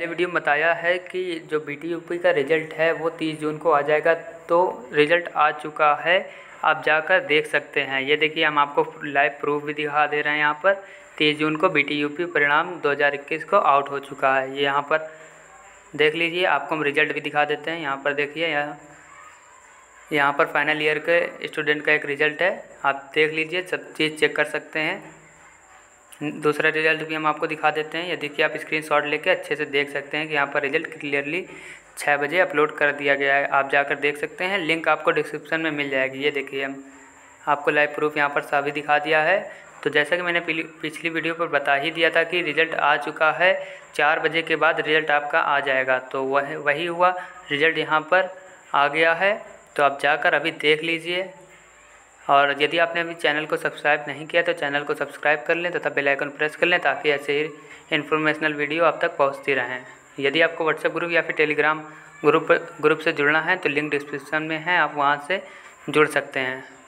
पहले वीडियो में बताया है कि जो BTUP का रिज़ल्ट है वो 30 जून को आ जाएगा। तो रिज़ल्ट आ चुका है, आप जाकर देख सकते हैं। ये देखिए, हम आपको लाइव प्रूफ भी दिखा दे रहे हैं। यहाँ पर 30 जून को BTUP परिणाम 2021 को आउट हो चुका है। ये यहाँ पर देख लीजिए, आपको हम रिज़ल्ट भी दिखा देते हैं। यहाँ पर देखिए, यहाँ पर फाइनल ईयर के स्टूडेंट का एक रिज़ल्ट है, आप देख लीजिए, सब चीज़ चेक कर सकते हैं। दूसरा रिज़ल्ट भी हम आपको दिखा देते हैं। ये देखिए, आप स्क्रीनशॉट लेके अच्छे से देख सकते हैं कि यहाँ पर रिज़ल्ट क्लियरली 6 बजे अपलोड कर दिया गया है। आप जाकर देख सकते हैं, लिंक आपको डिस्क्रिप्शन में मिल जाएगी। ये देखिए, हम आपको लाइव प्रूफ यहाँ पर सभी दिखा दिया है। तो जैसा कि मैंने पिछली वीडियो पर बता ही दिया था कि रिज़ल्ट आ चुका है, 4 बजे के बाद रिज़ल्ट आपका आ जाएगा। तो वही हुआ, रिज़ल्ट यहाँ पर आ गया है। तो आप जाकर अभी देख लीजिए, और यदि आपने अभी चैनल को सब्सक्राइब नहीं किया तो चैनल को सब्सक्राइब कर लें तथा बेल आइकन प्रेस कर लें, ताकि ऐसे ही इन्फॉर्मेशनल वीडियो आप तक पहुंचती रहें। यदि आपको व्हाट्सएप ग्रुप या फिर टेलीग्राम ग्रुप से जुड़ना है तो लिंक डिस्क्रिप्शन में है, आप वहां से जुड़ सकते हैं।